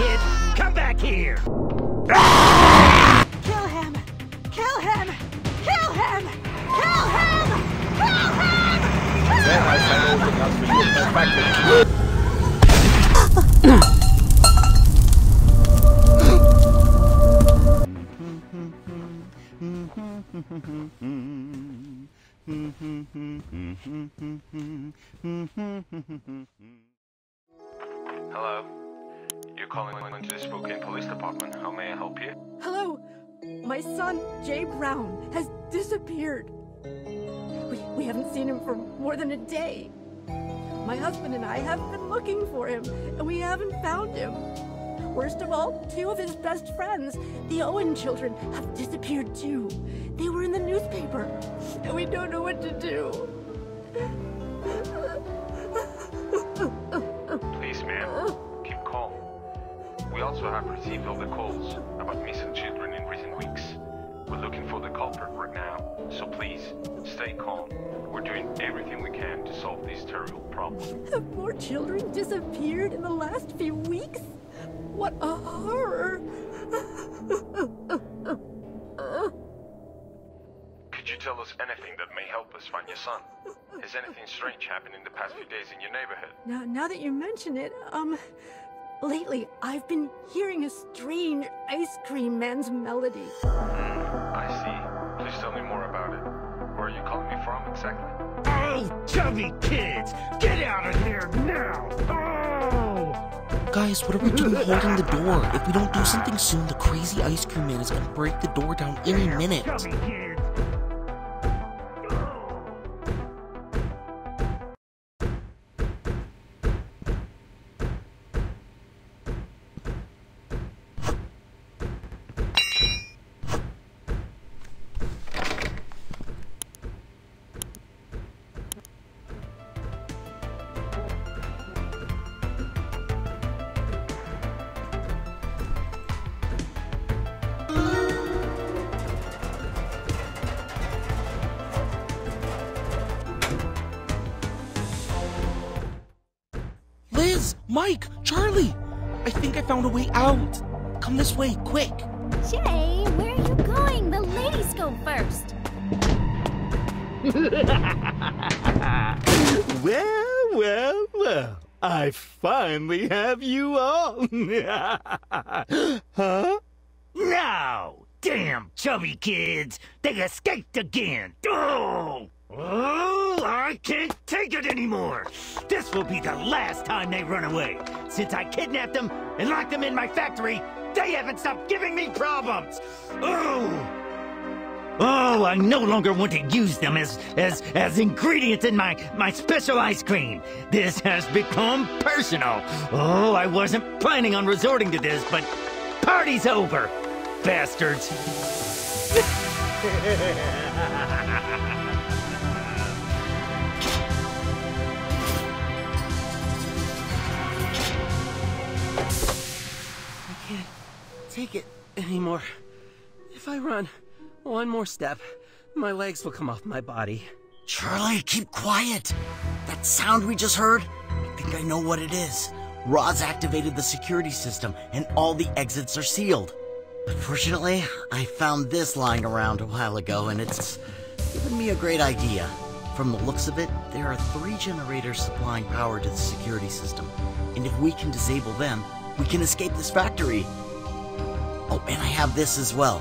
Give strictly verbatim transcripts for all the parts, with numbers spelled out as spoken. kid. Come back here. Kill him. Kill him. Kill him. Kill him. Kill him. Kill him. Hello? You're calling into the Spokane Police Department. How may I help you? Hello! My son, Jay Brown, has disappeared. We, we haven't seen him for more than a day. My husband and I have been looking for him, and we haven't found him. Worst of all, two of his best friends, the Owen children, have disappeared too. They were in the newspaper, and we don't know what to do. Please, ma'am, keep calm. We also have received all the calls about missing children in recent weeks. We're looking for the culprit right now, so please, stay calm. We're doing everything we can to solve this terrible problem. Have more children disappeared in the last few weeks? What a horror! Could you tell us anything that may help us find your son? Has anything strange happened in the past few days in your neighborhood? Now, now that you mention it, um, lately I've been hearing a strange ice cream man's melody. Mm, I see. Please tell me more about it. Where are you calling me from exactly? Oh, chubby kids! Get out of here now! Oh! Guys, what are we doing holding the door? If we don't do something soon, the crazy ice cream man is gonna break the door down any minute. Liz, Mike, Charlie! I think I found a way out. Come this way, quick. Jay, where are you going? The ladies go first. Well, well, well. I finally have you all. Huh? No! Damn chubby kids! They escaped again! Oh! Oh, I can't take it anymore! This will be the last time they run away. Since I kidnapped them and locked them in my factory, they haven't stopped giving me problems! Oh! Oh, I no longer want to use them as as as ingredients in my, my special ice cream. This has become personal. Oh, I wasn't planning on resorting to this, but party's over, bastards. Take it anymore. If I run one more step, my legs will come off my body. Charlie, keep quiet. That sound we just heard, I think I know what it is. Rod's activated the security system and all the exits are sealed. Unfortunately, I found this lying around a while ago and it's given me a great idea. From the looks of it, there are three generators supplying power to the security system. And if we can disable them, we can escape this factory. Oh, and I have this as well.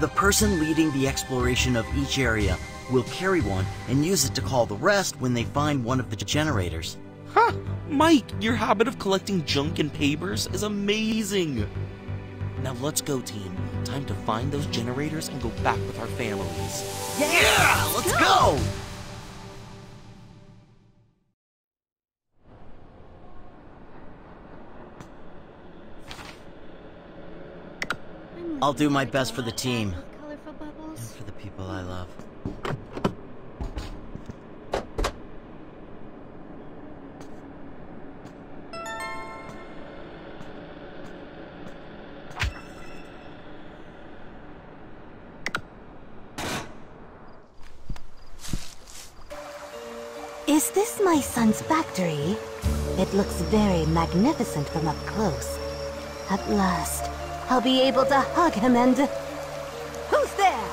The person leading the exploration of each area will carry one and use it to call the rest when they find one of the generators. Huh! Mike, your habit of collecting junk and papers is amazing! Now let's go, team. Time to find those generators and go back with our families. Yeah! yeah let's go! go! I'll do my best for the team, and for the people I love. Is this my son's factory? It looks very magnificent from up close. At last, I'll be able to hug him and... Who's there?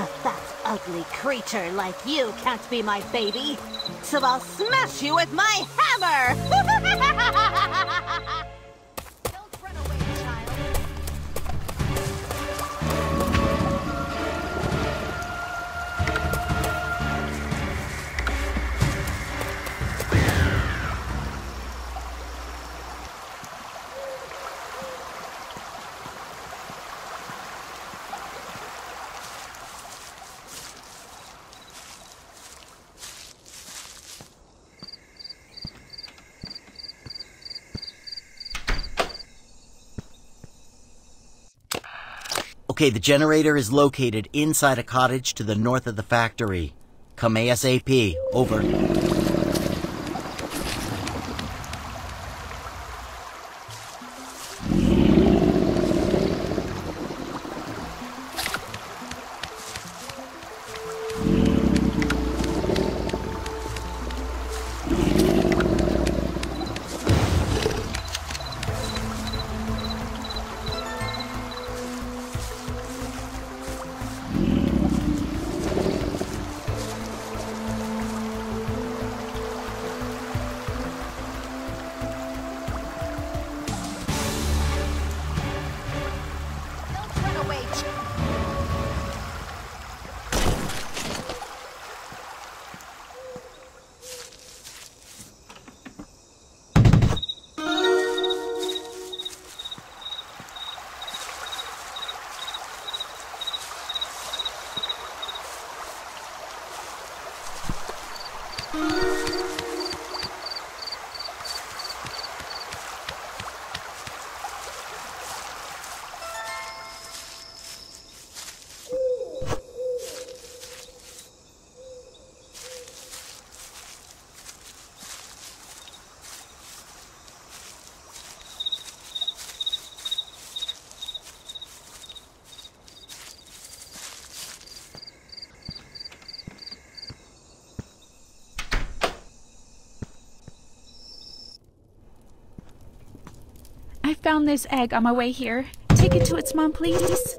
A fat, ugly creature like you can't be my baby, so I'll smash you with my hammer! Okay, the generator is located inside a cottage to the north of the factory. Come ASAP. Over. Found this egg on my way here. Take it to its mom, please.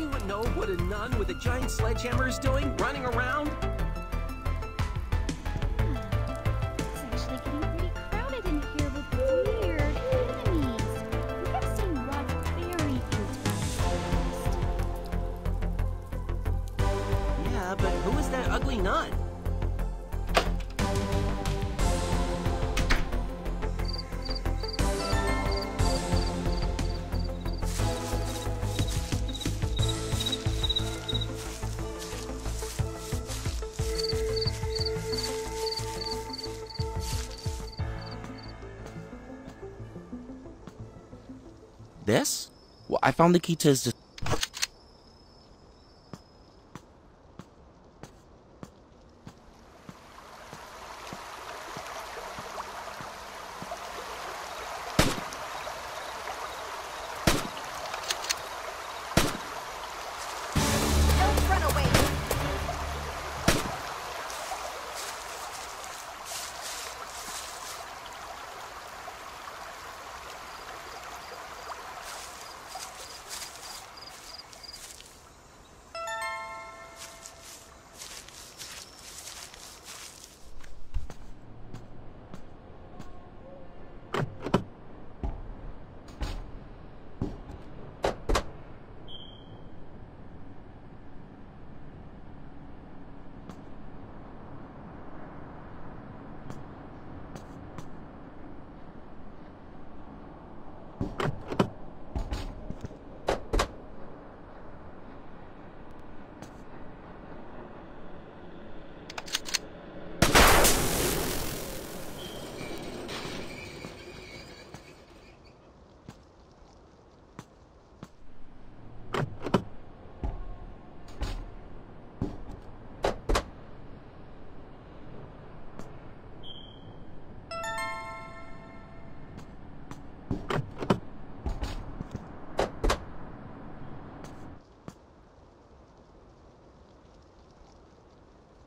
anyone know what a nun with a giant sledgehammer is doing, running around? It's actually getting pretty crowded in here with weird enemies. We have seen Rod very interesting. Yeah, but who is that ugly nun? This? Well, I found the key to his...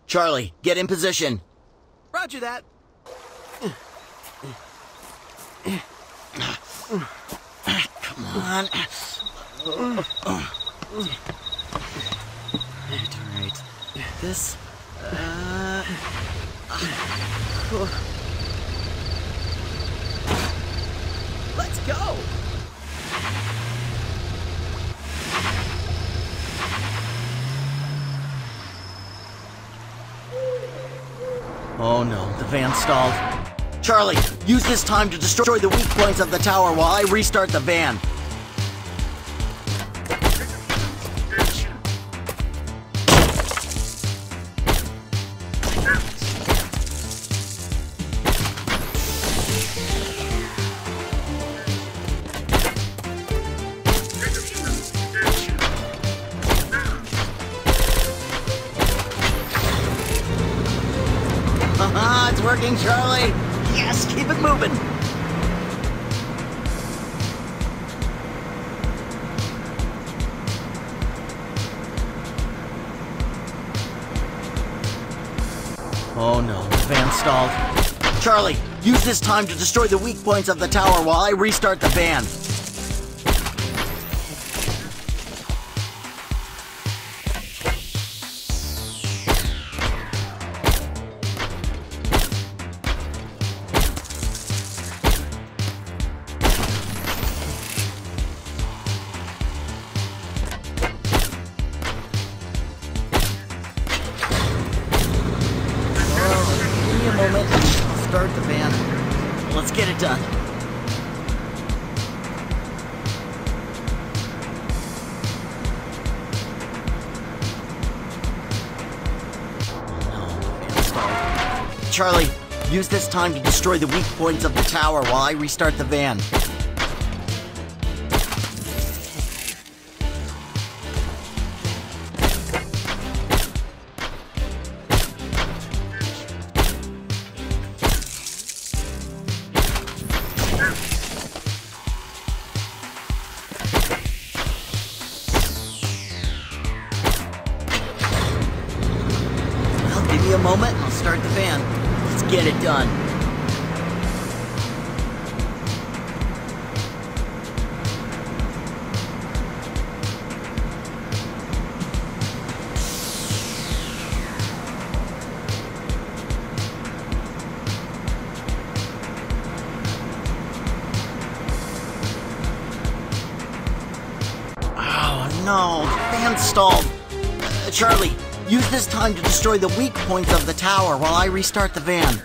Charlie, get in position. Roger that. Come on. Alright, alright. This... Uh... Let's go! Oh no, the van stalled. Charlie, use this time to destroy the weak points of the tower while I restart the van. Working, Charlie. Yes, keep it moving. Oh no, the van stalled. Charlie, use this time to destroy the weak points of the tower while I restart the van. Start the van. Let's get it done. Oh, no. Charlie, use this time to destroy the weak points of the tower while I restart the van. A moment and I'll start the van. Let's get it done. no, the fan stalled. Uh, Charlie, use this time to destroy the weak points of the tower while I restart the van.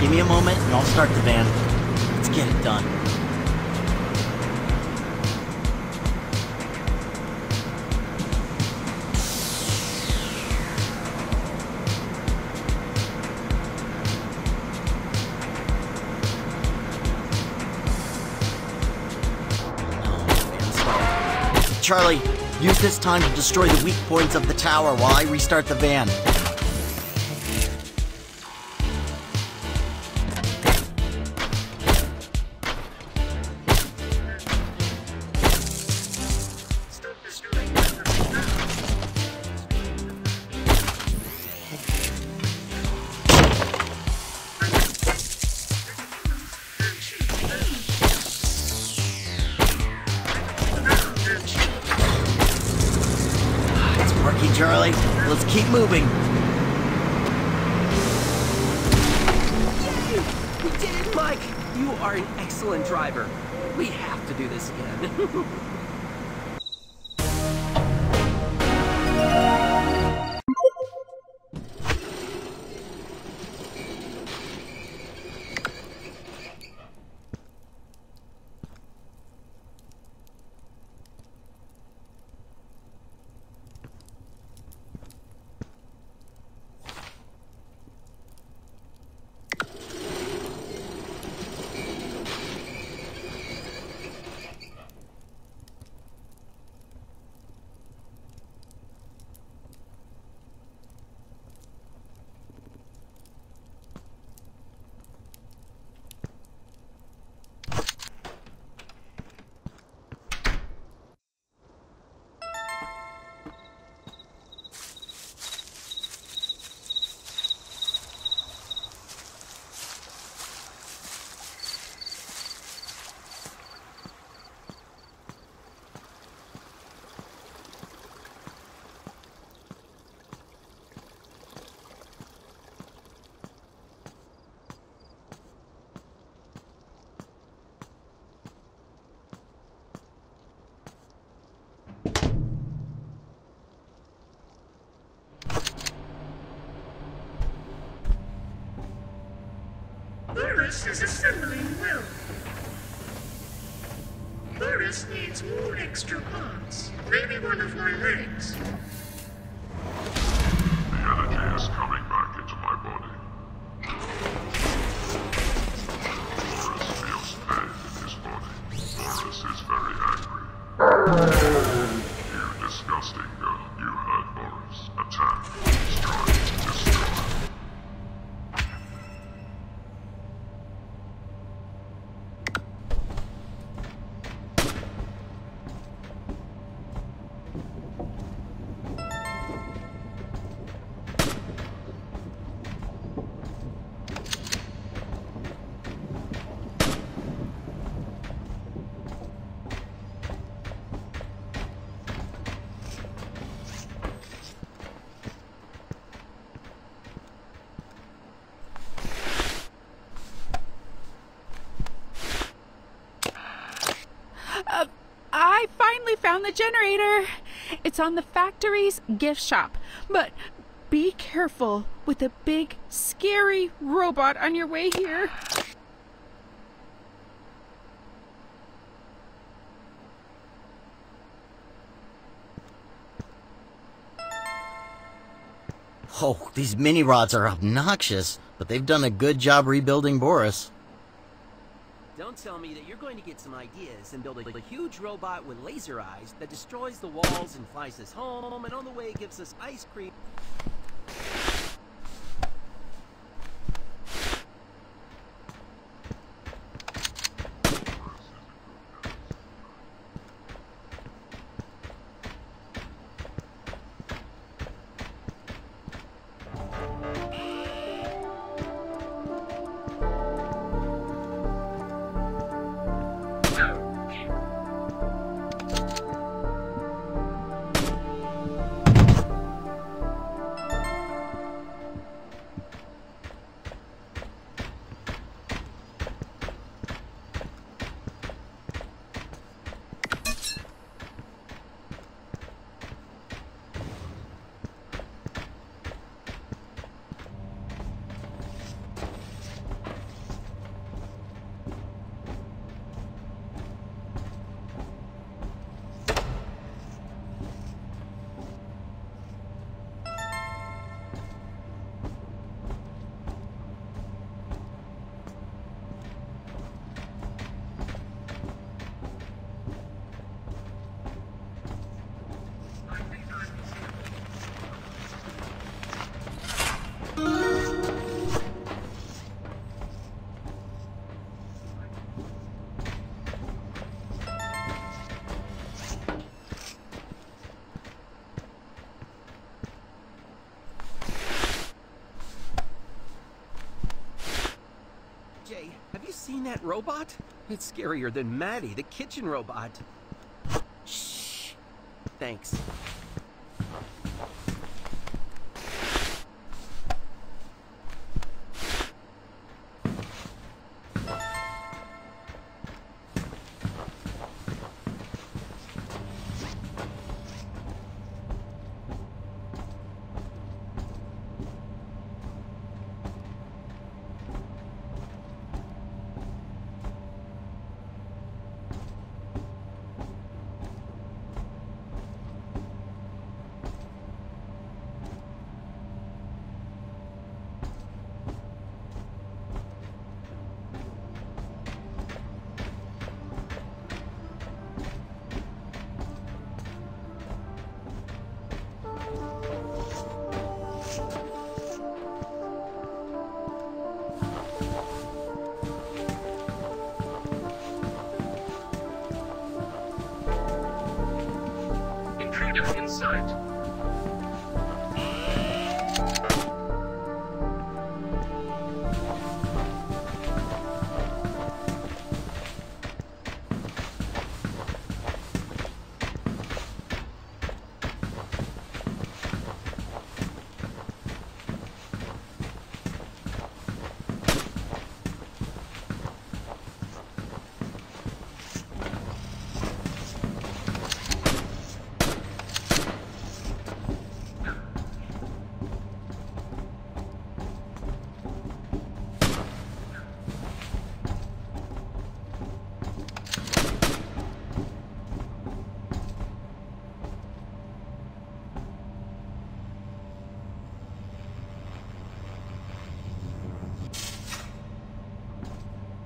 Give me a moment, and I'll start the van. Let's get it done. Oh, Charlie, use this time to destroy the weak points of the tower while I restart the van. Charlie, let's keep moving. We did it, Mike! You are an excellent driver. We have to do this again. Boris is assembling well. Boris needs more extra parts. Maybe one of my legs. The other gas coming back into my body. Boris feels pain in his body. Boris is very angry. You disgusting girl. You hurt Boris. Attack. Strike. Destroy. Found the generator. It's on the factory's gift shop, but be careful with a big scary robot on your way here. Oh, these mini rods are obnoxious, but they've done a good job rebuilding Boris. Don't tell me that you're going to get some ideas and build a, a huge robot with laser eyes that destroys the walls and flies us home, and on the way gives us ice cream. seen that robot? It's scarier than Maddie, the kitchen robot. Shh. Thanks.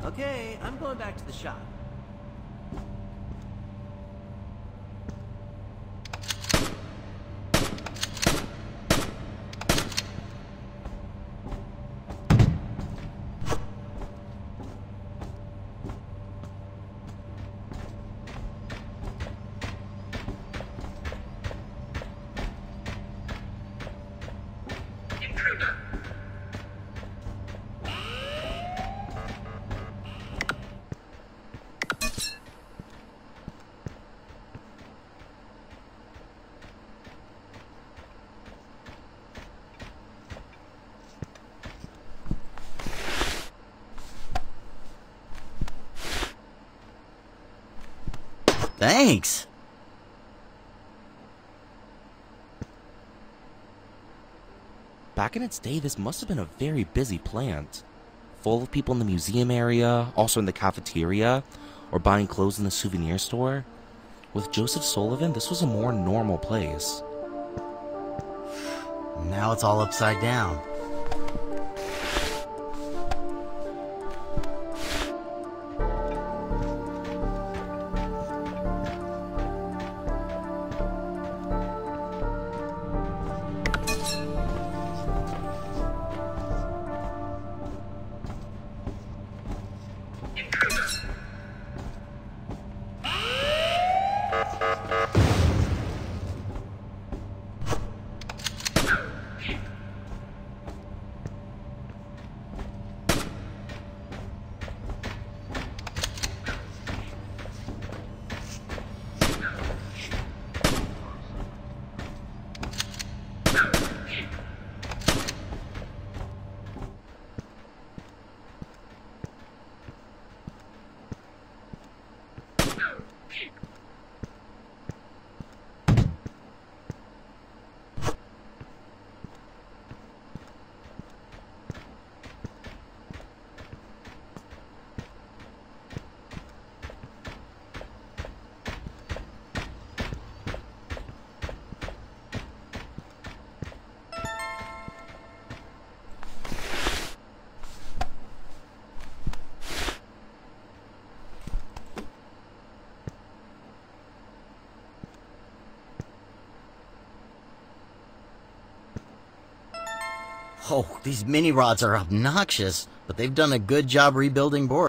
Okay, I'm going back to the shop. Thanks. Back in its day, this must have been a very busy plant. Full of people in the museum area, also in the cafeteria, or buying clothes in the souvenir store. With Joseph Sullivan, this was a more normal place. Now it's all upside down. Oh, these mini-rods are obnoxious, but they've done a good job rebuilding board.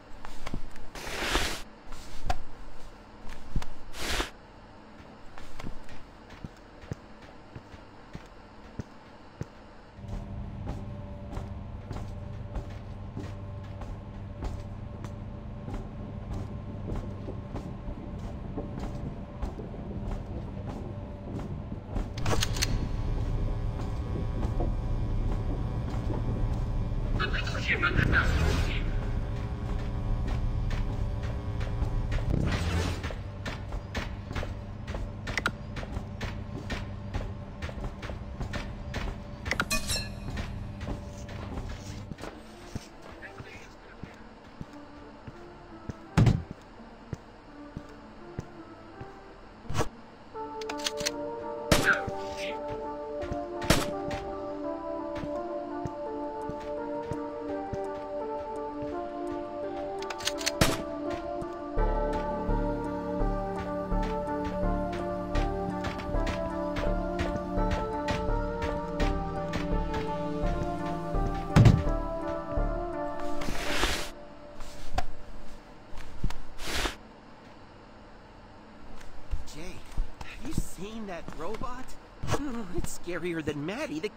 That robot? Oh, it's scarier than Maddie the...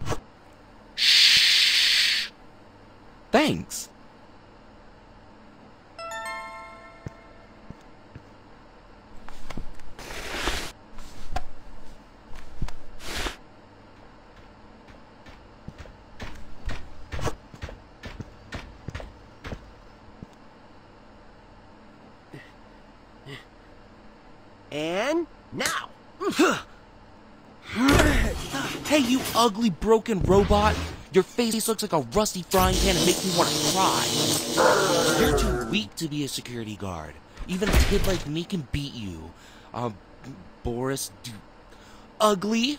Shh. Thanks. And now! Hey, you ugly, broken robot! Your face looks like a rusty frying pan and makes me want to cry. You're too weak to be a security guard. Even a kid like me can beat you. Um, Boris, dude. Ugly?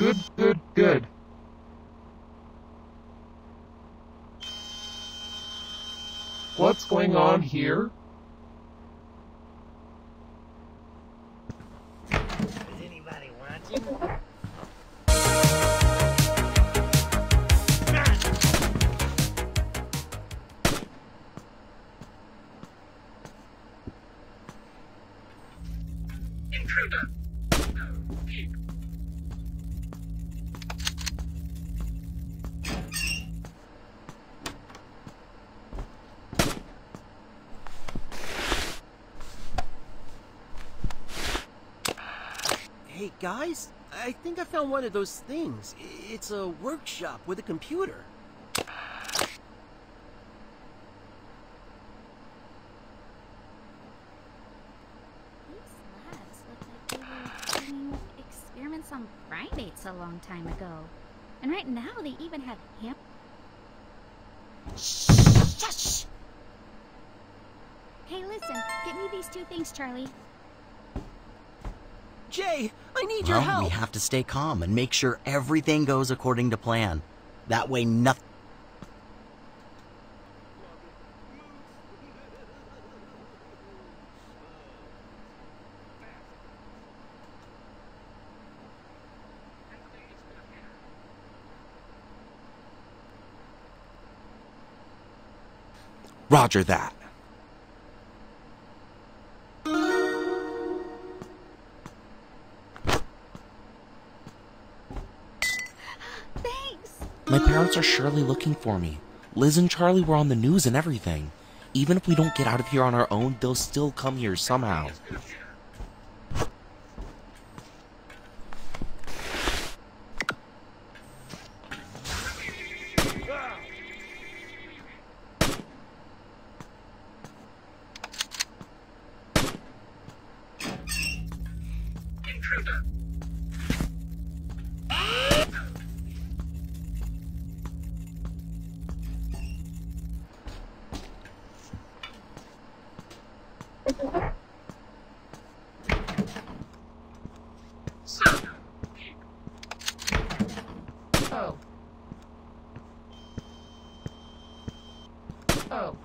Good, good, good. What's going on here? Hey guys, I think I found one of those things. It's a workshop with a computer. These labs look like they were doing experiments on primates a long time ago. And right now they even have ham- Shush! Hey listen, get me these two things, Charlie. Jay, I need well, your help! We have to stay calm and make sure everything goes according to plan. That way nothing... Roger that. My parents are surely looking for me. Liz and Charlie were on the news and everything. Even if we don't get out of here on our own, they'll still come here somehow. go.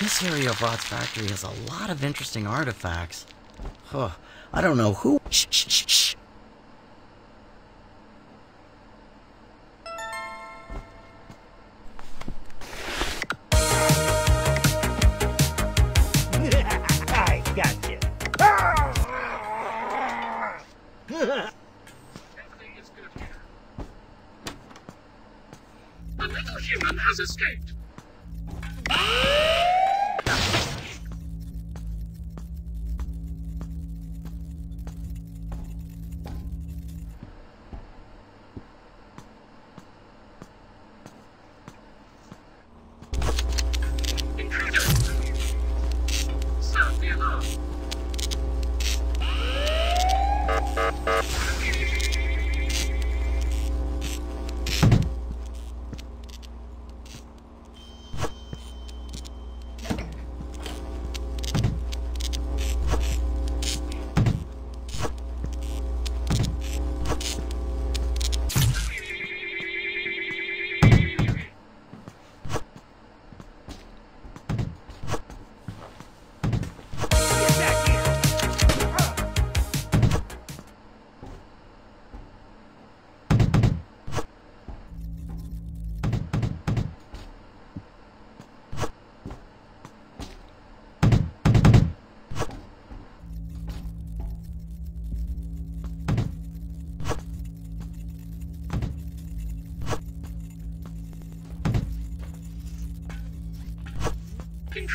This area of Rod's factory has a lot of interesting artifacts. Huh, I don't know who- Shh, shh, shh, shh. I got you. That thing is good here. A little human has escaped.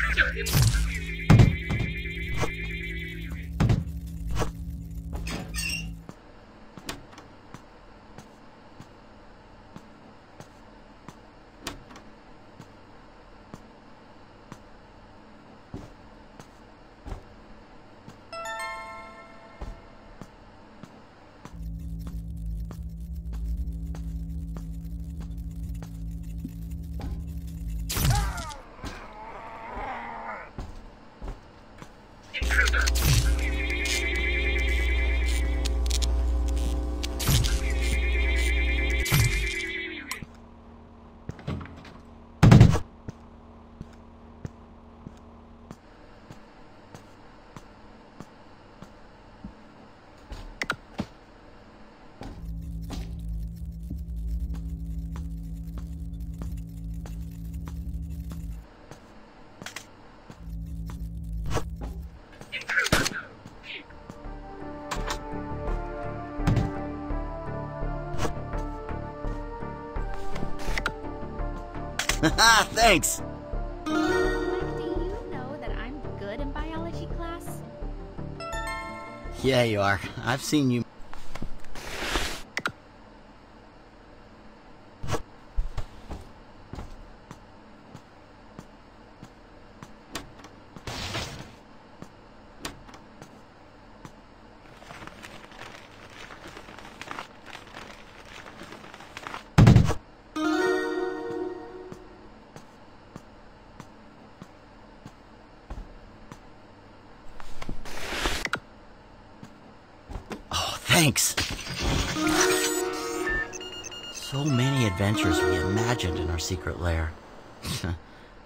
Intruder in Haha, thanks! Mike, do you know that I'm good in biology class? Yeah, you are. I've seen you. Thanks! So many adventures we imagined in our secret lair.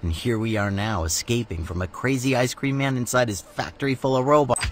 And here we are now, escaping from a crazy ice cream man inside his factory full of robots.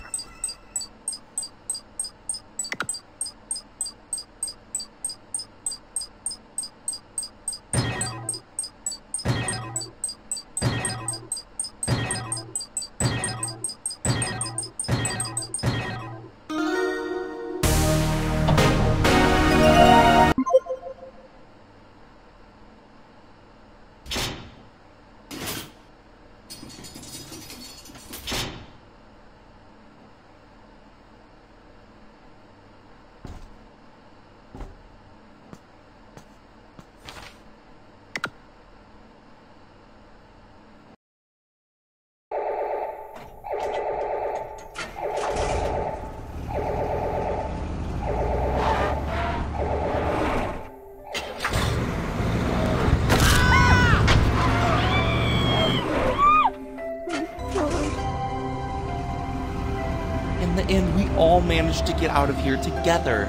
end, we all managed to get out of here together.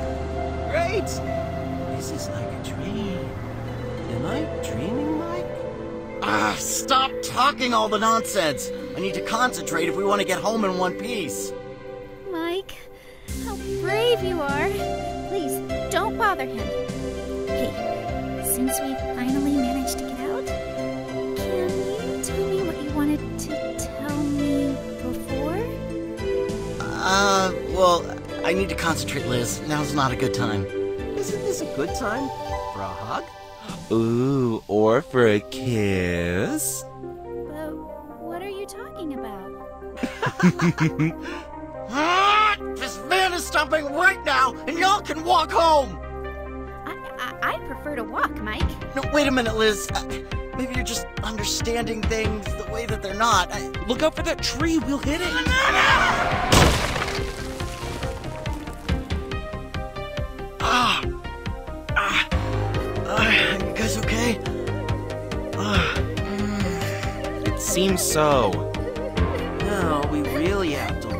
Great! This is like a dream. Am I dreaming, Mike? Ah, stop talking all the nonsense! I need to concentrate if we want to get home in one piece. Mike, how brave you are. Please, don't bother him. Hey, since we finally managed to get out, can you tell me what you wanted to tell me before? Uh, well, I need to concentrate, Liz. Now's not a good time. Isn't this a good time for a hug? Ooh, or for a kiss? Uh, what are you talking about? This van is stopping right now, and y'all can walk home! I, I, I prefer to walk, Mike. No, wait a minute, Liz. Uh, maybe you're just understanding things the way that they're not. I... Look out for that tree. We'll hit it. Ah! Ah! Ah! You guys okay? Ah! Mm. It seems so. No, we really have to walk.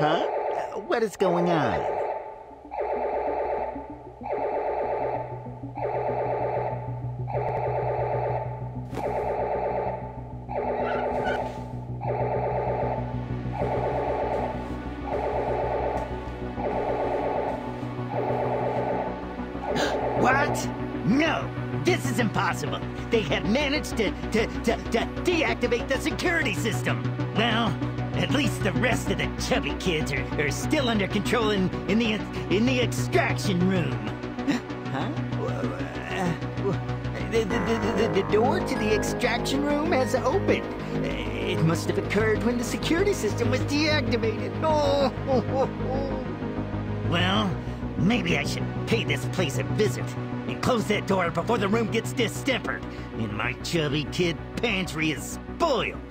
Huh? What is going on? What? No! This is impossible! They have managed to, to, to, to deactivate the security system! Well... at least the rest of the chubby kids are, are still under control in, in the in the extraction room. Huh? Uh, the, the, the, the door to the extraction room has opened. It must have occurred when the security system was deactivated. Oh. Well, maybe I should pay this place a visit and close that door before the room gets distempered and my chubby kid pantry is spoiled.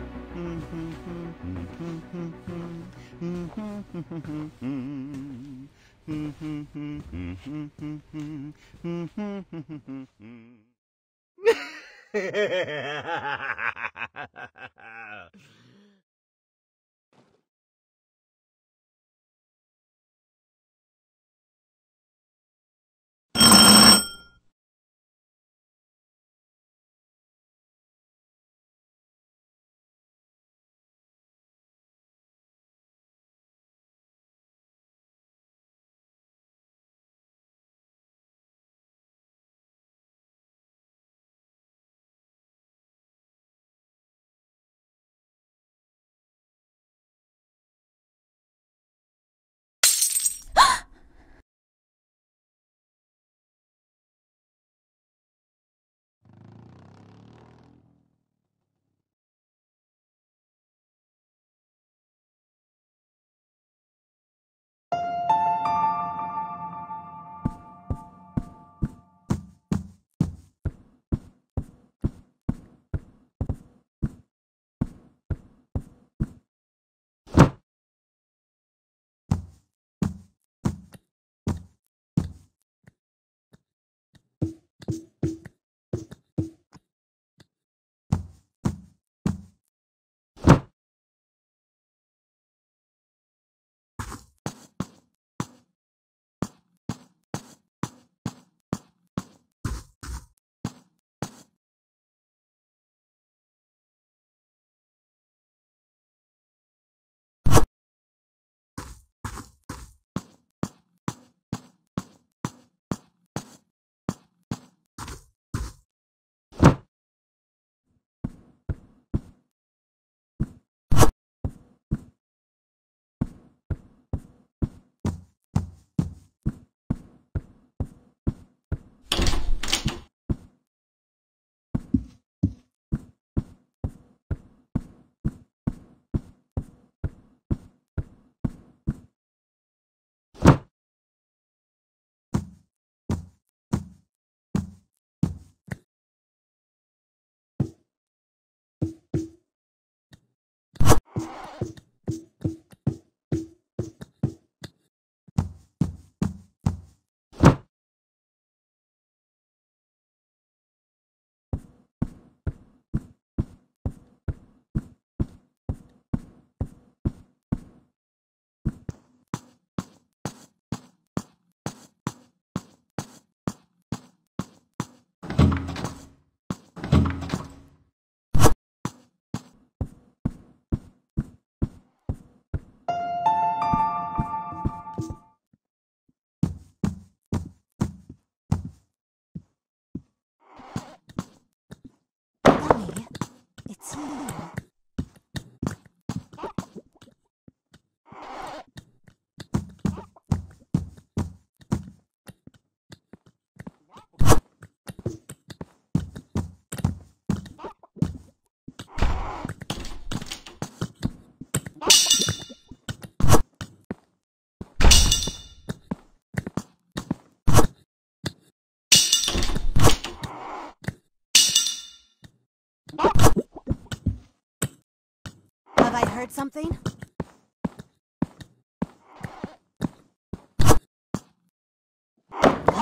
heard something?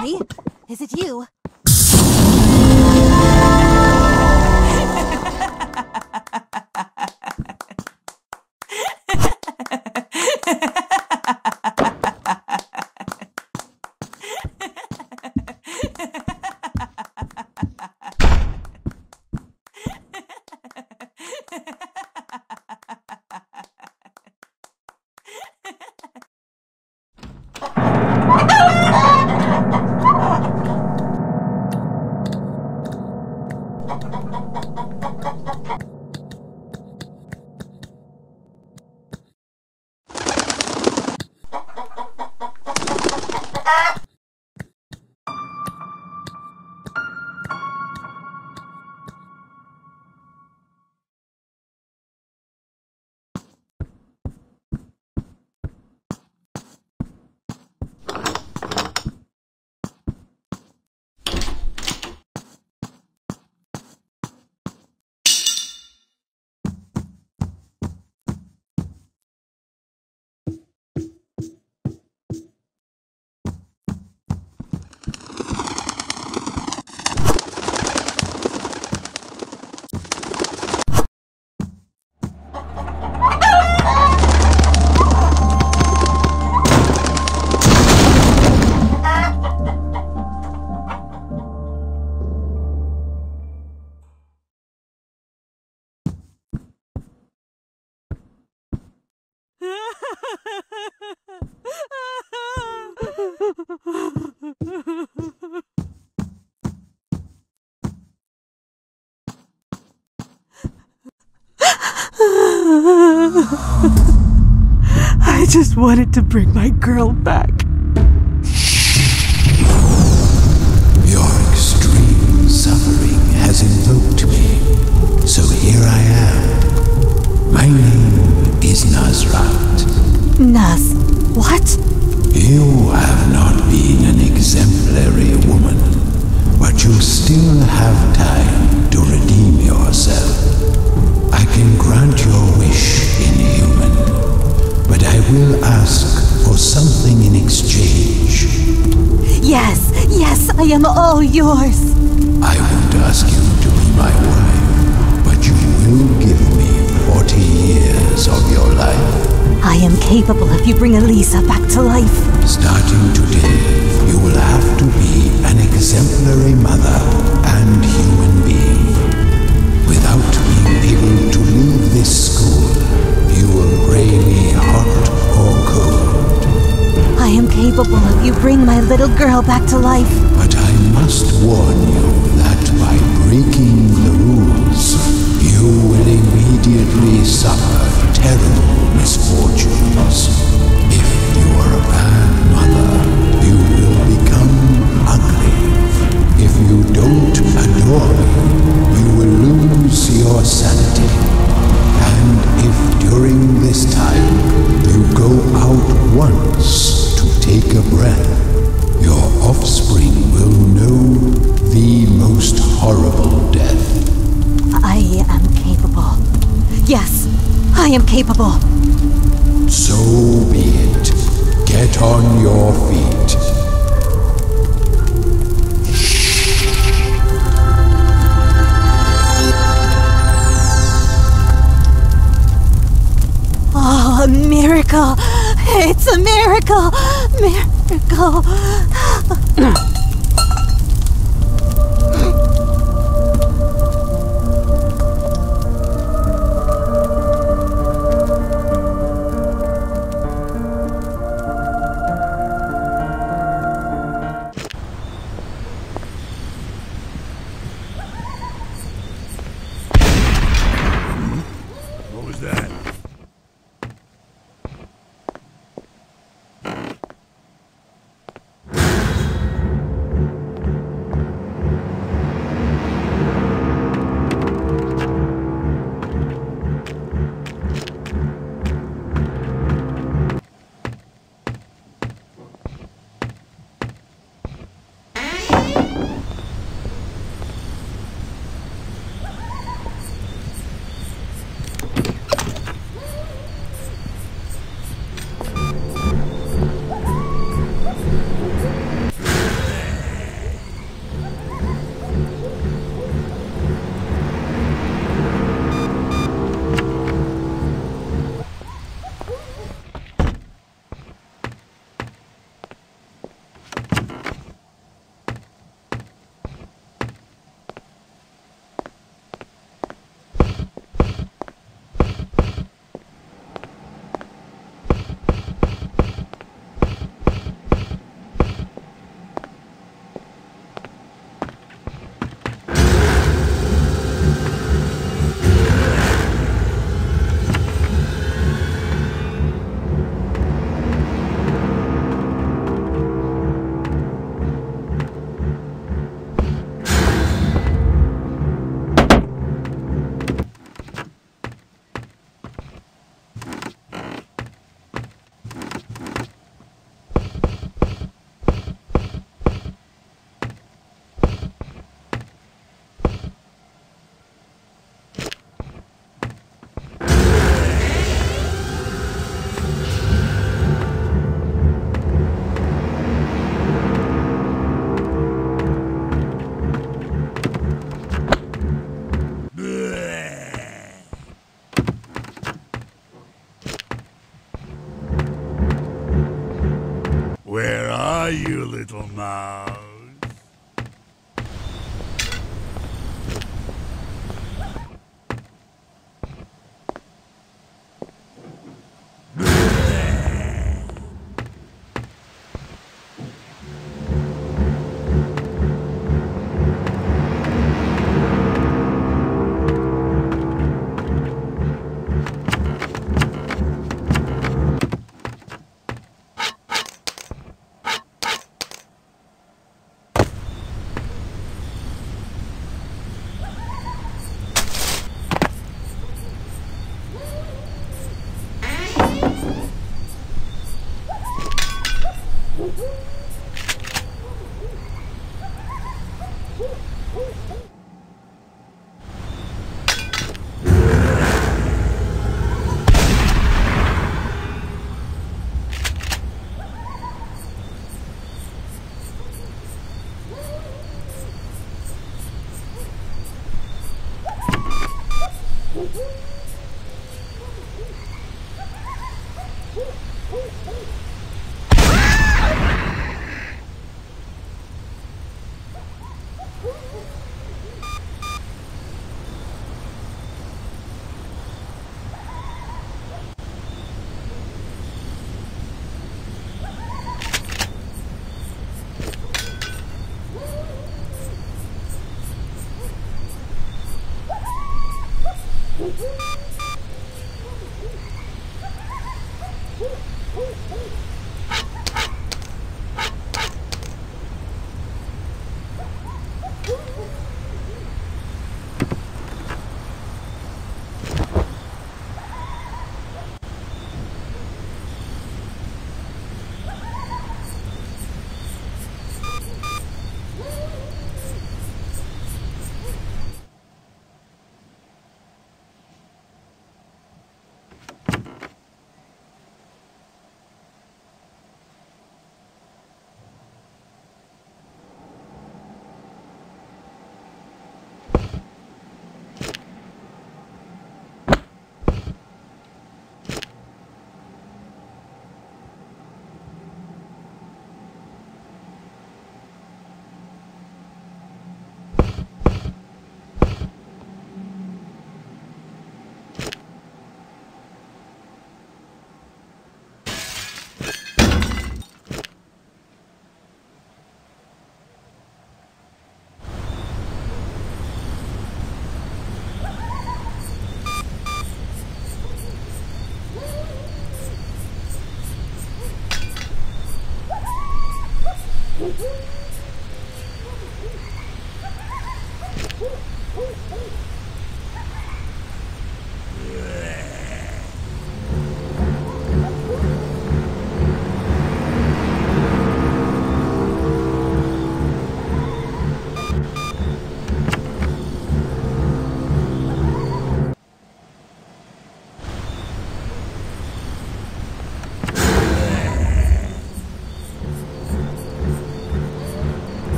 Hey, is it you? I just wanted to bring my girl back. Your extreme suffering has invoked me, so here I am. My name is Nasrat. Nas... what? You have not been an exemplary woman, but you still have time to redeem yourself. I can grant your wish, Inhuman, but I will ask for something in exchange. Yes, yes, I am all yours. I won't ask you to be my wife, but you will give me forty years of your life. I am capable if you bring Elisa back to life. Starting today, you will have to be an exemplary mother and human being. Without being able to leave this school, you will bring me hot or cold. I am capable of you bring my little girl back to life. But I must warn you that by breaking the rules, you will immediately suffer terrible misfortunes. If you are a bad mother, you will become ugly. If you don't adore me, will lose your sanity. And if during this time you go out once to take a breath, your offspring will know the most horrible death. I am capable. Yes, I am capable. So be it. Get on your feet. A miracle! It's a miracle! Miracle!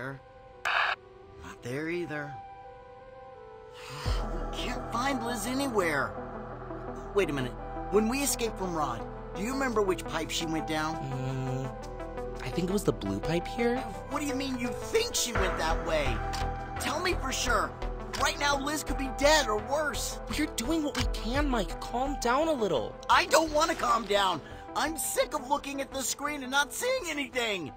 there. Not there either. Can't find Liz anywhere. Wait a minute. When we escaped from Rod, do you remember which pipe she went down? Mm, I think it was the blue pipe here. What do you mean you think she went that way? Tell me for sure. Right now, Liz could be dead or worse. We're doing what we can, Mike. Calm down a little. I don't want to calm down. I'm sick of looking at the screen and not seeing anything.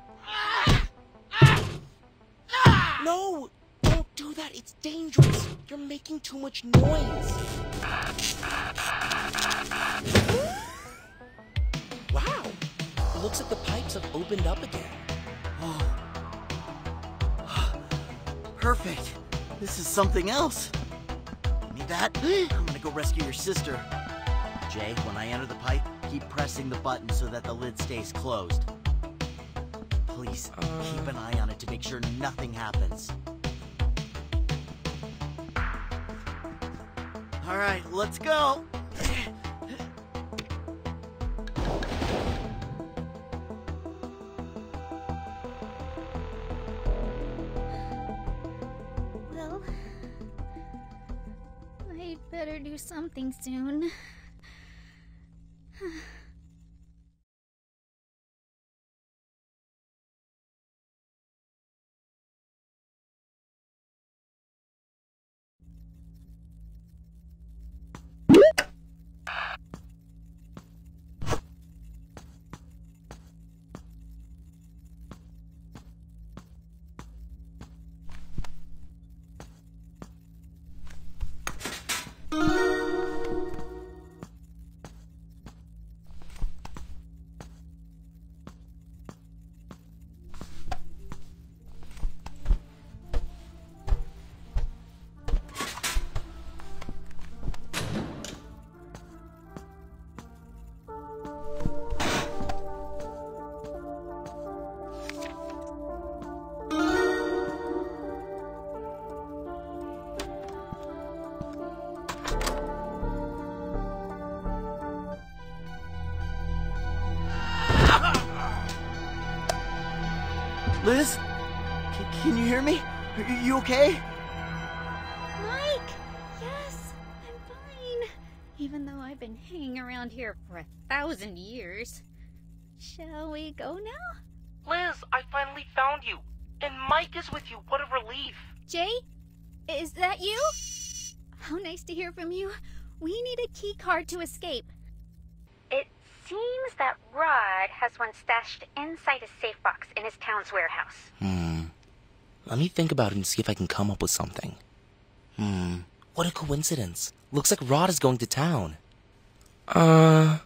No, don't do that. It's dangerous. You're making too much noise. Wow, it looks like the pipes have opened up again. Oh. Perfect. This is something else. Give me that. I'm gonna go rescue your sister. Jay, when I enter the pipe, keep pressing the button so that the lid stays closed. Please, uh... keep an eye on it to make sure nothing happens. All right, let's go. Well, I'd better do something soon. Liz? C can you hear me? Are you okay? Mike! Yes, I'm fine. Even though I've been hanging around here for a thousand years. Shall we go now? Liz, I finally found you. And Mike is with you. What a relief. Jay? Is that you? How nice to hear from you. We need a key card to escape. It seems that Rod has one stashed inside a safe box in his town's warehouse. Hmm. Let me think about it and see if I can come up with something. Hmm. What a coincidence. Looks like Rod is going to town. Uh...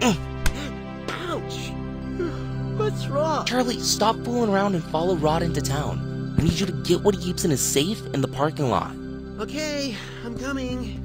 Ouch! What's wrong? Charlie, stop fooling around and follow Rod into town. I need you to get what he keeps in his safe in the parking lot. Okay, I'm coming.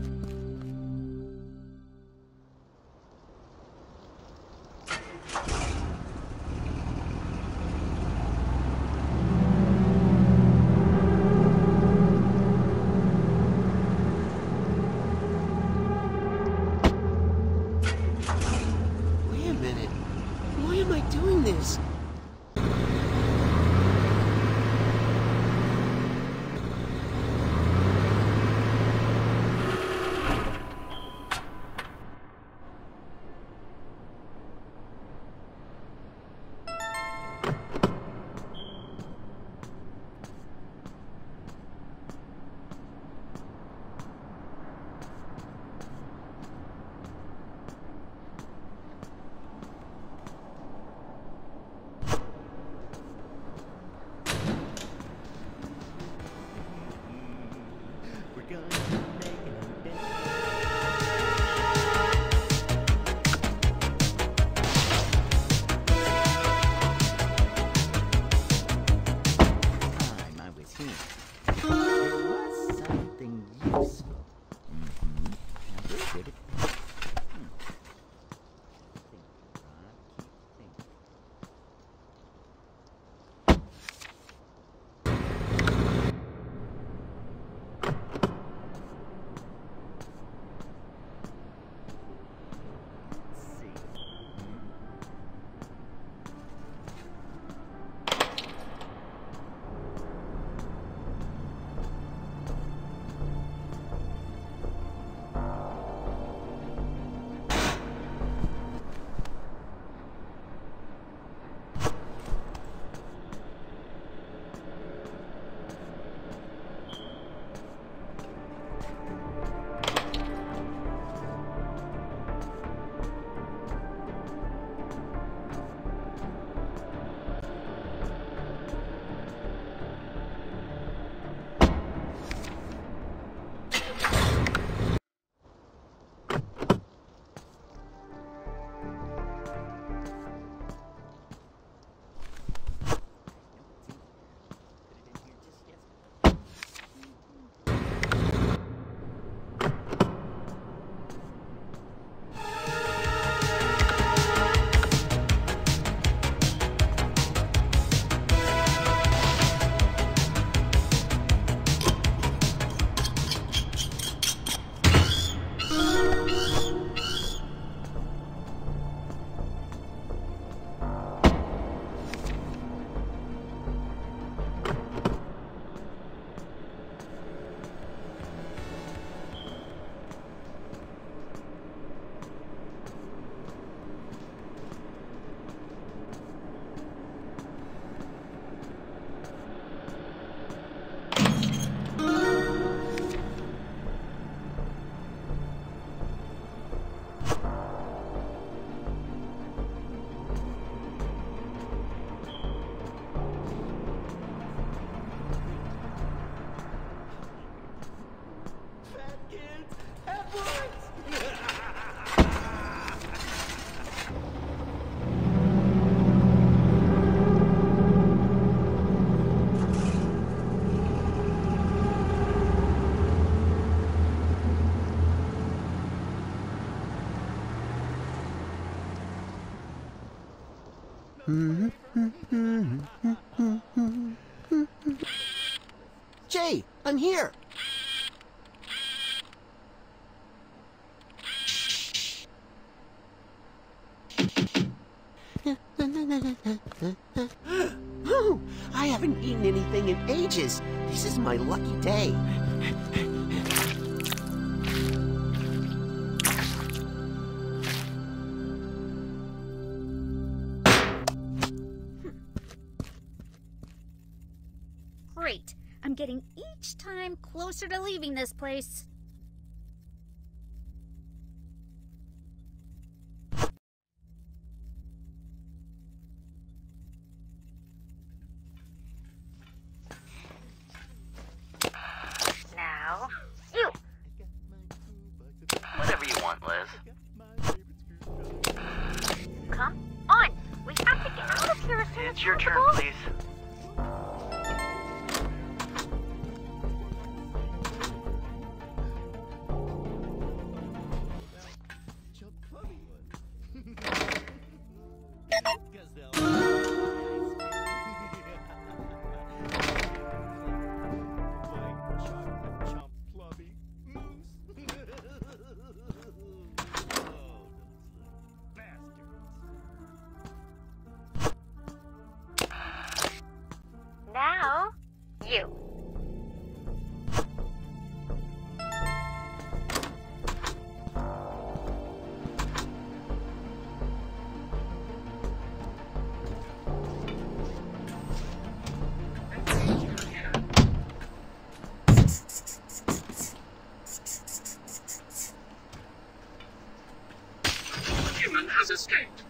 Jay, I'm here. Oh, I haven't eaten anything in ages. This is my lucky day. Great. I'm getting each time closer to leaving this place. Now, you. Whatever you want, Liz. Come on. We have to get out of here as soon as possible. It's your turn, please. Now, you. Human has escaped.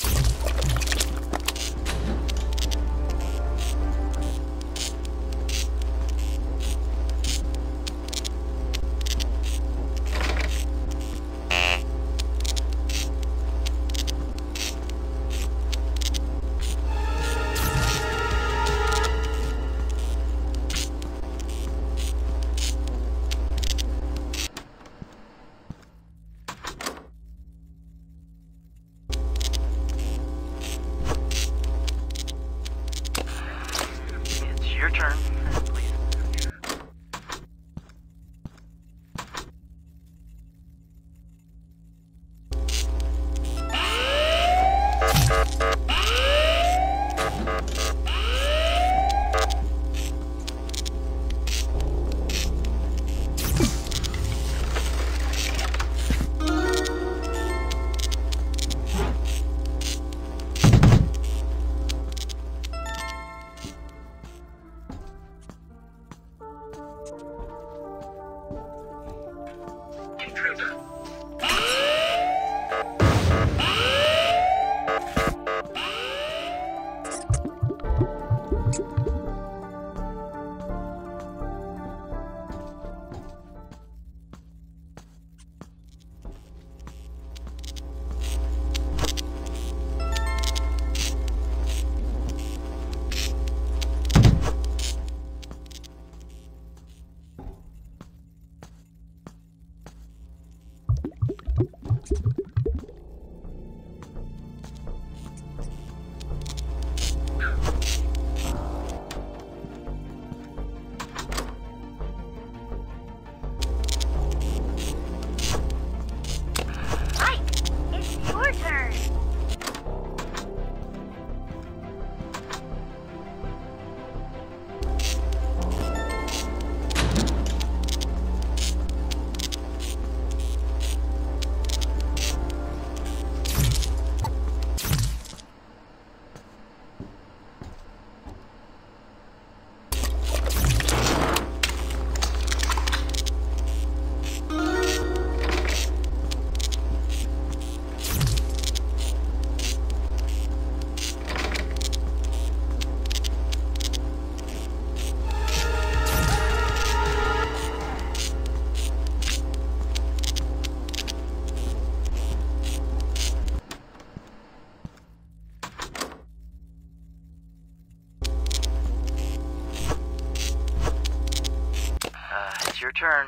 Your turn. Your turn,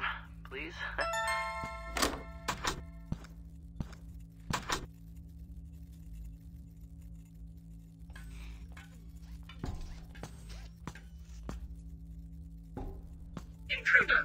please. intruder.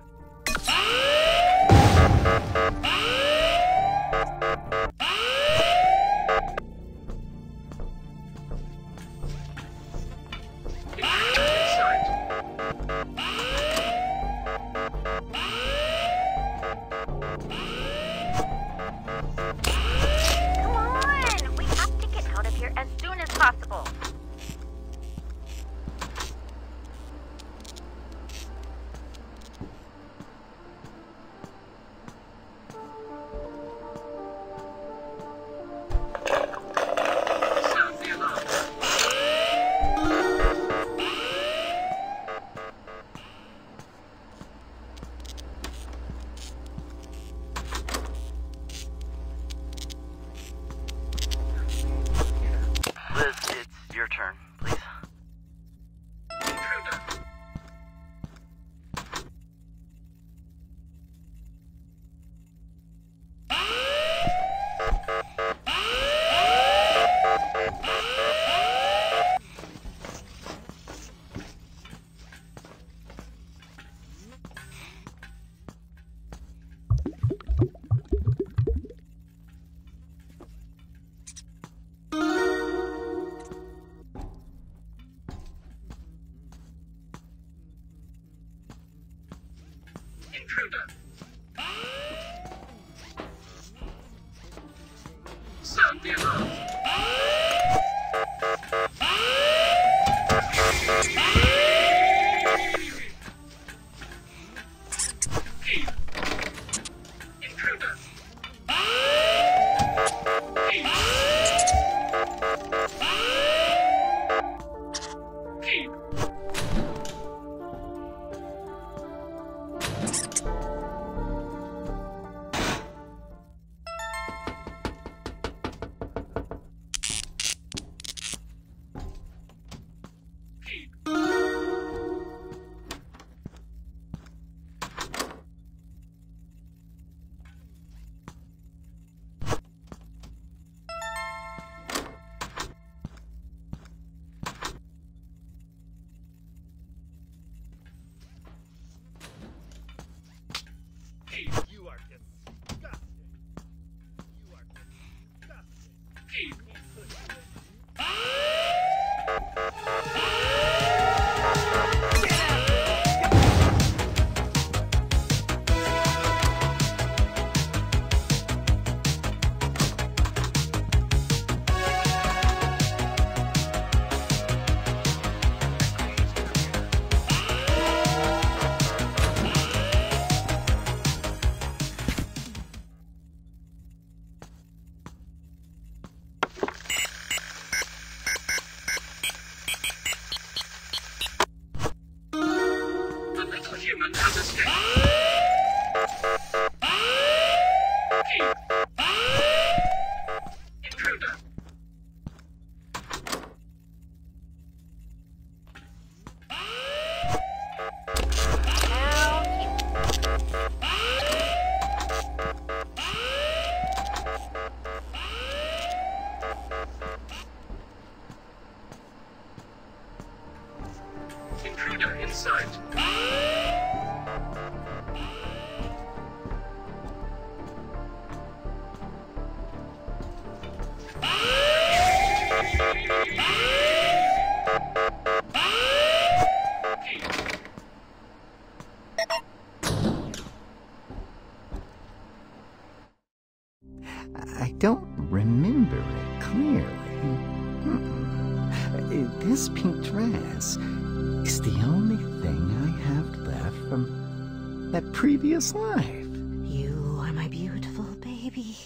Life. You are my beautiful baby.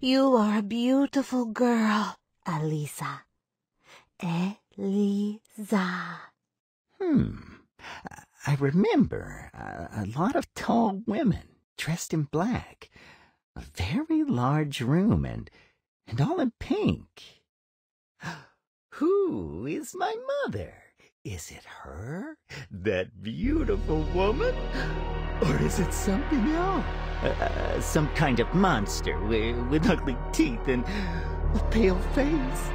You are a beautiful girl, Elisa. Elisa. Hmm. I remember a, a lot of tall women dressed in black, a very large room, and and all in pink. Who is my mother? Is it her? That beautiful woman? Or is it something else? Uh, some kind of monster with, with ugly teeth and a pale face?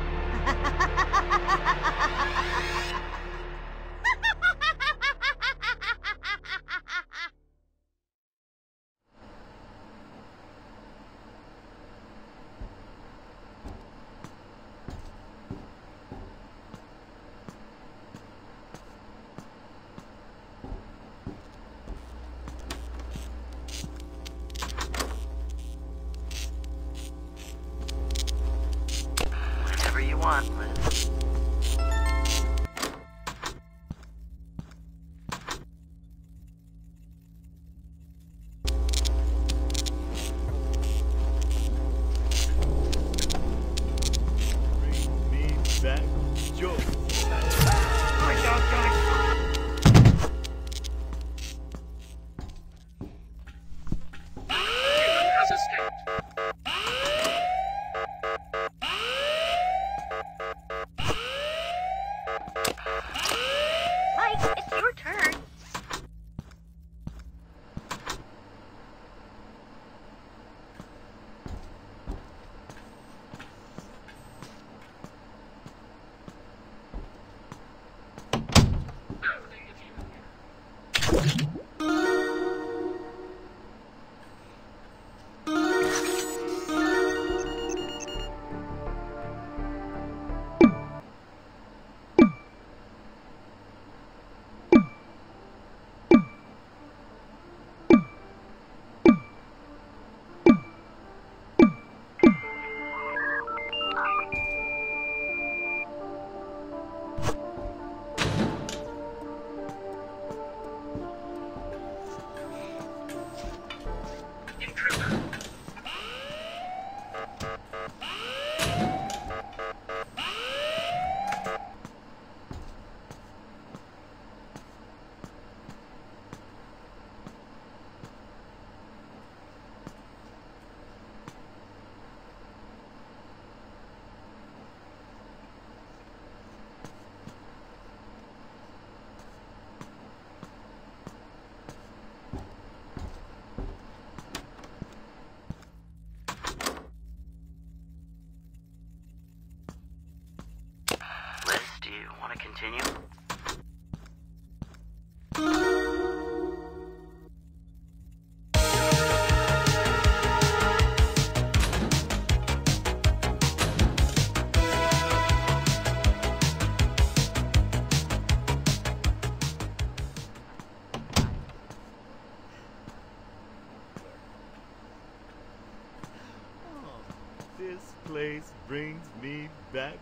Place brings me back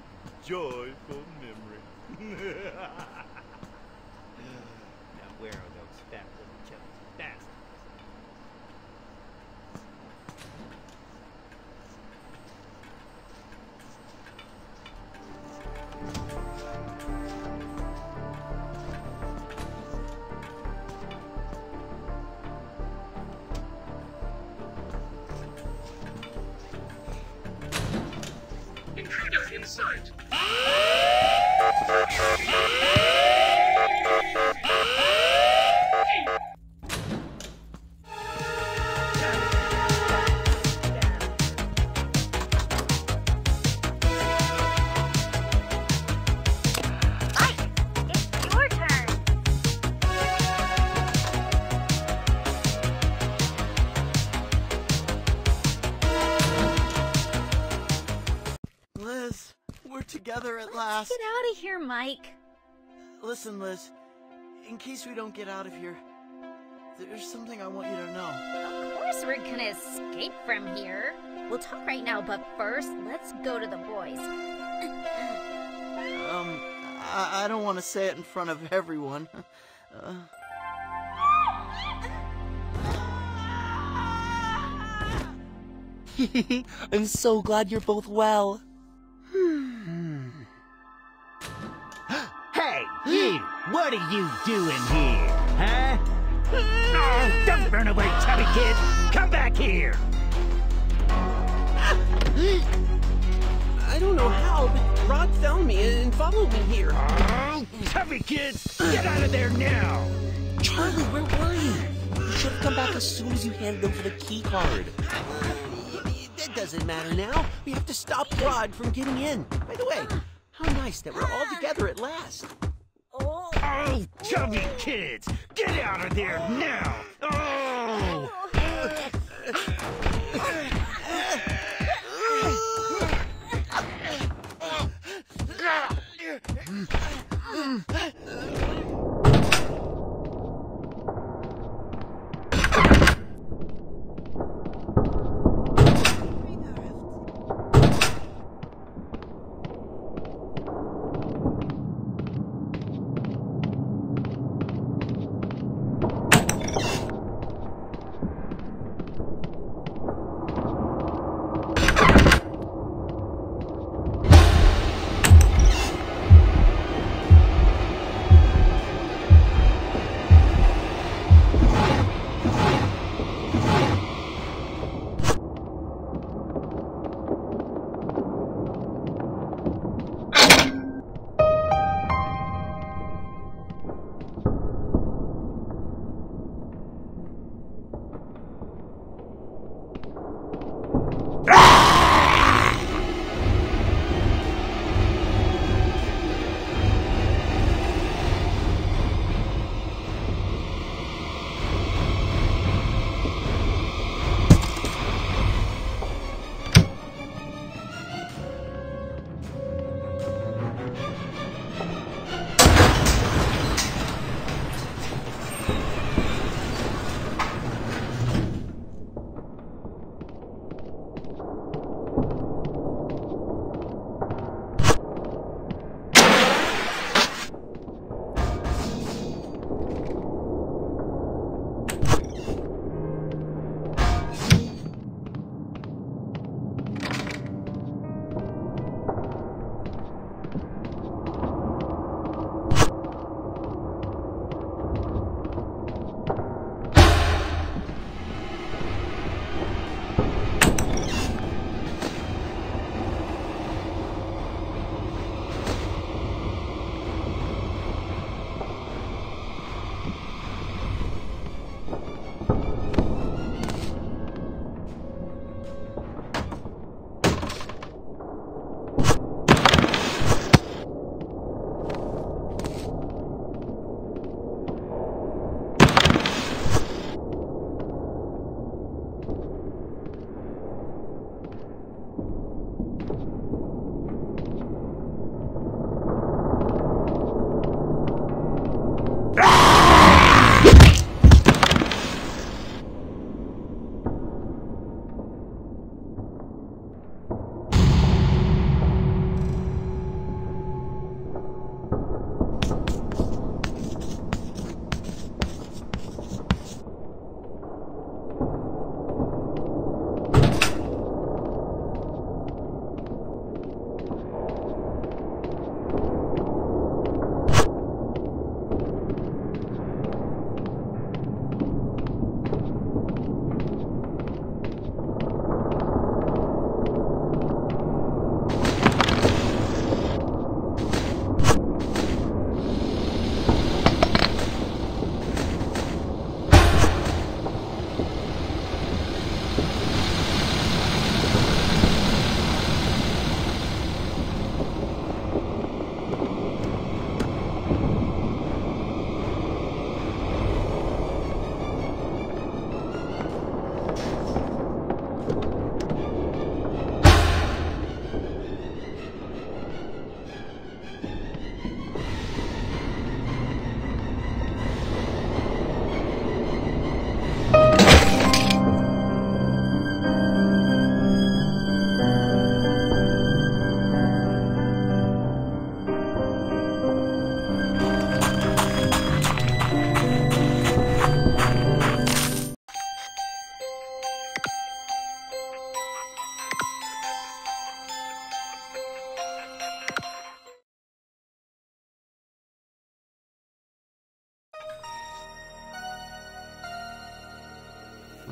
joyful memories. Now where are those fat little jealous bastards? Inside. Together at Let's last. Get out of here, Mike. Listen, Liz, in case we don't get out of here, there's something I want you to know. Of course we're gonna escape from here. We'll talk right now, but first, let's go to the boys. um, I, I don't want to say it in front of everyone. Uh... I'm so glad you're both well. What are you doing here, huh? Oh, don't run away, chubby kid! Come back here! I don't know how, but Rod found me and followed me here. Oh, chubby kids! Get out of there now! Charlie, where were you? You should have come back as soon as you handed over the key card. That doesn't matter now. We have to stop Rod from getting in. By the way, how nice that we're all together at last. Oh, chubby kids! Get out of there now! Oh! You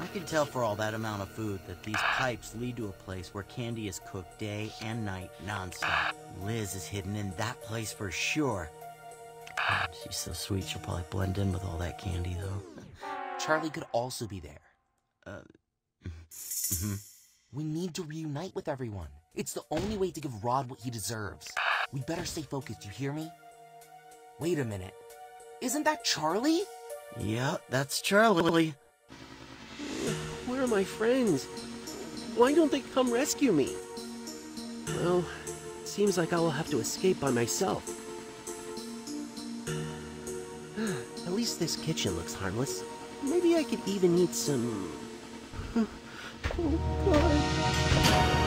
I can tell for all that amount of food that these pipes lead to a place where candy is cooked day and night nonstop. Liz is hidden in that place for sure. She's so sweet, she'll probably blend in with all that candy, though. Charlie could also be there. Uh, mm-hmm. We need to reunite with everyone. It's the only way to give Rod what he deserves. We'd better stay focused, you hear me? Wait a minute. Isn't that Charlie? Yeah, that's Charlie. Where are my friends? Why don't they come rescue me? Well, it seems like I will have to escape by myself. At least this kitchen looks harmless. Maybe I could even eat some... Oh, God.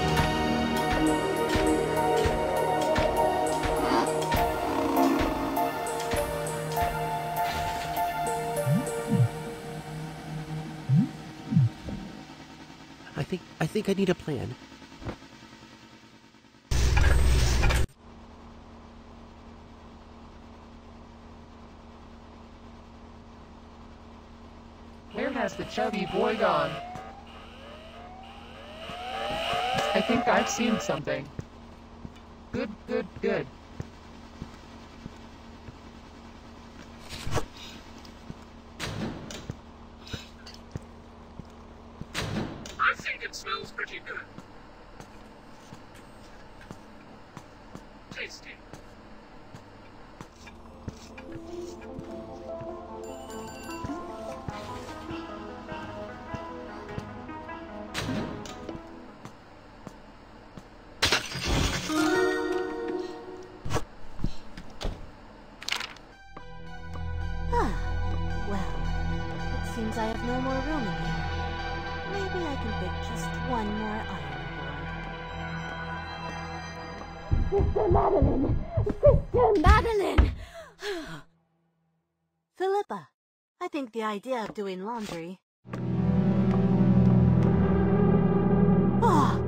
I think, I think I need a plan. Where has the chubby boy gone? I think I've seen something. Good, good, good. I think it smells pretty good. Tasty. Seems I have no more room in here. Maybe I can pick just one more iron board. Sister Madeline! Sister Madeline! Philippa, I think the idea of doing laundry... Oh!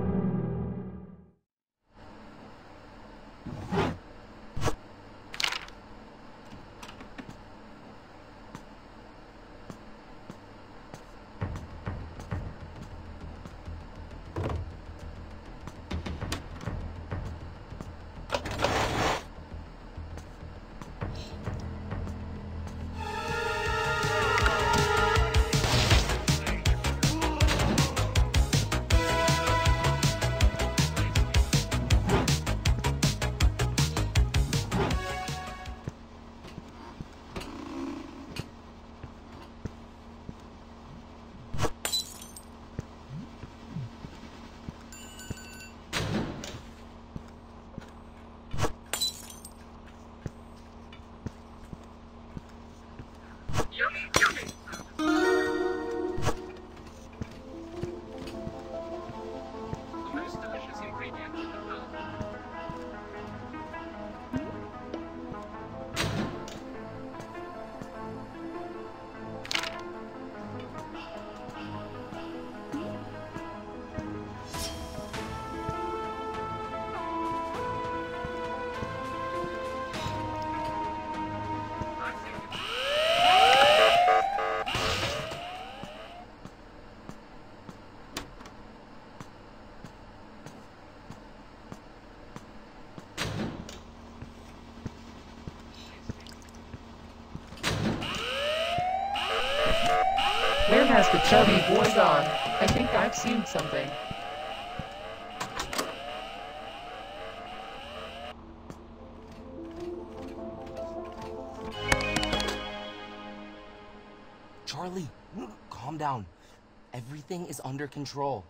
Where has the chubby boy gone? I think I've seen something. Charlie, calm down. Everything is under control.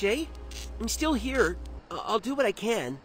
Jay? I'm still here. I'll do what I can.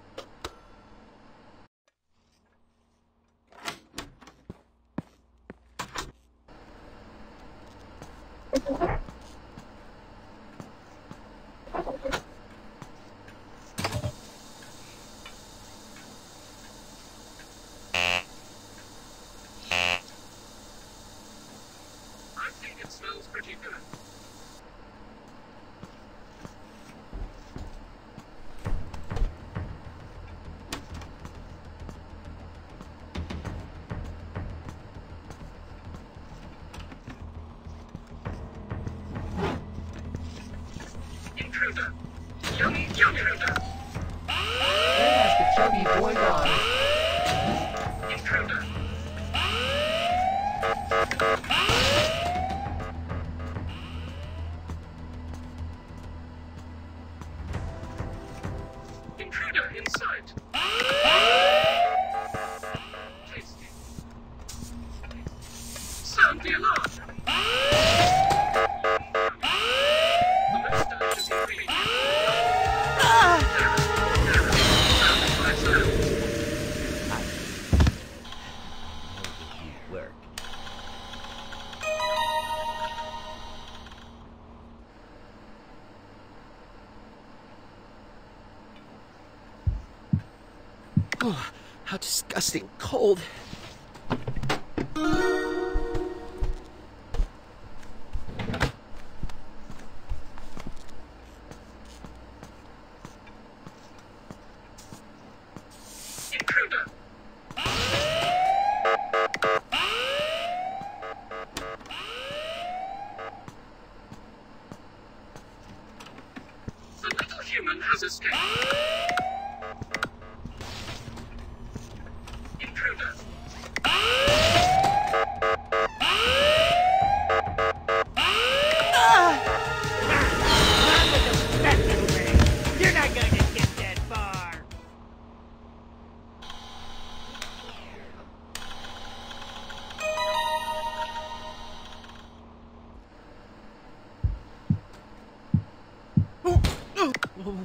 Oh, how disgusting cold.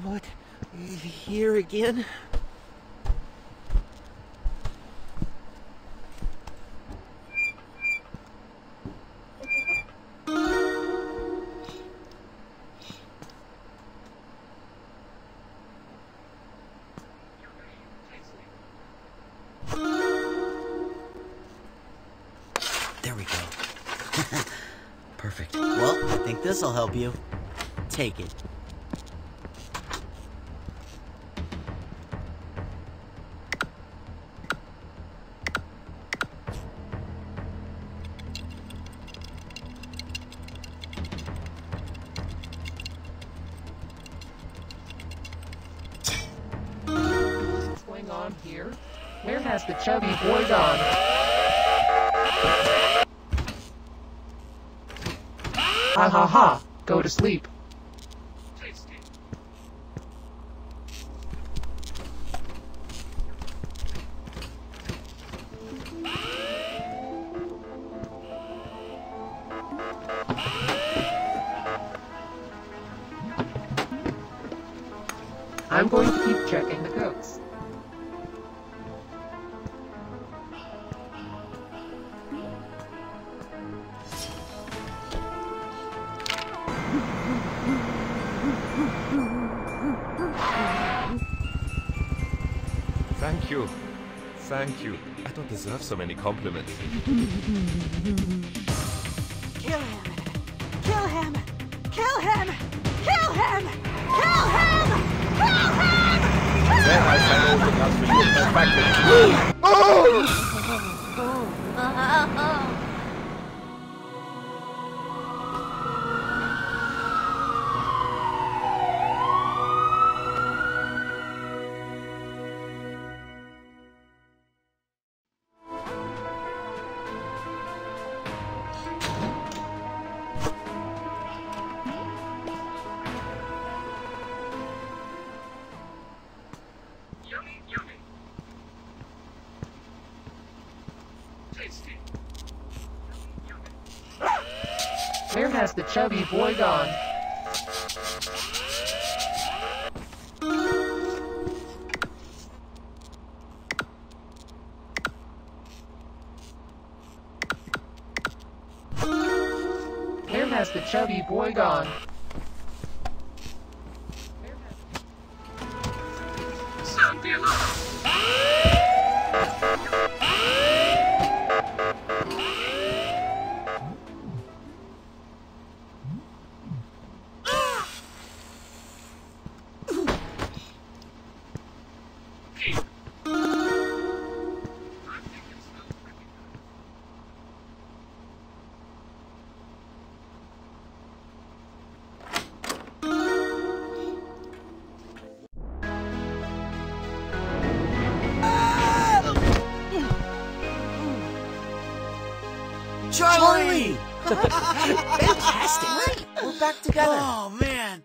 What? Here again? There we go. Perfect. Well, I think this'll help you. Take it. Here? Where has the chubby boy gone? Ha ha ha! Go to sleep. Tasty. I'm going to keep checking the goats. Thank you. Thank you. I don't deserve so many compliments. Kill him! Kill him! Kill him! Kill him! Kill him! Kill him! There I stand over us with your perspective. Oh! Where has the chubby boy gone? has the chubby boy gone. Charlie! Fantastic! We're back together. Oh, man.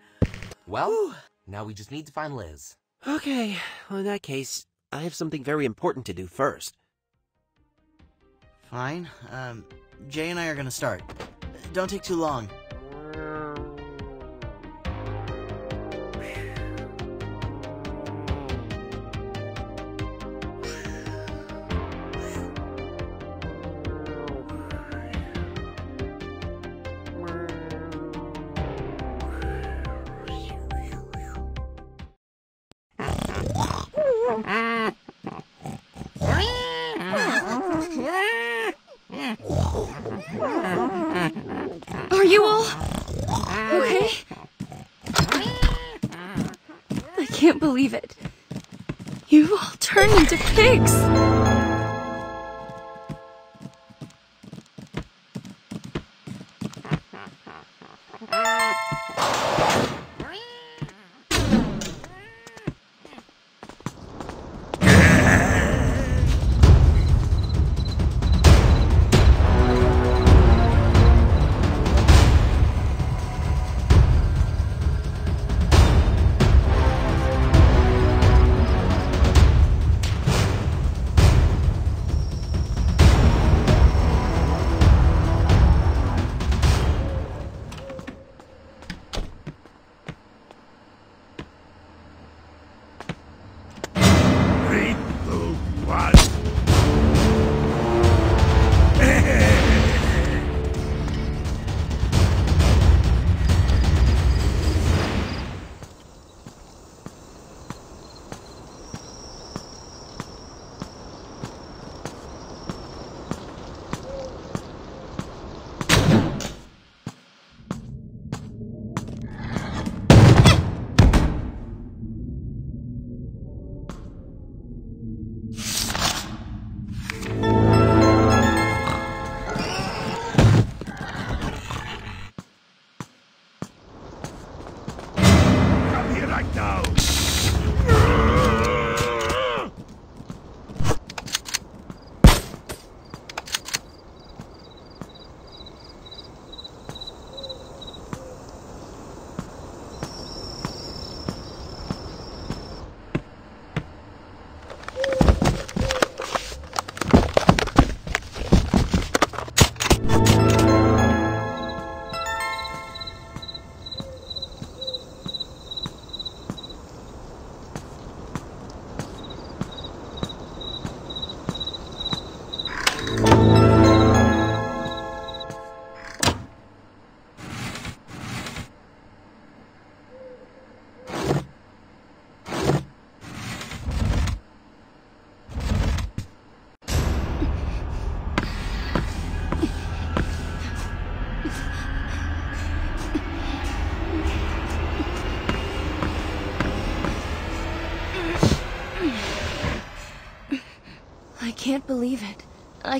Well, Whew. Now we just need to find Liz. Okay, well, in that case, I have something very important to do first. Fine. Um, Jay and I are gonna start. Don't take too long. Are you all okay? I can't believe it. You all turned into pigs. I can't believe it. I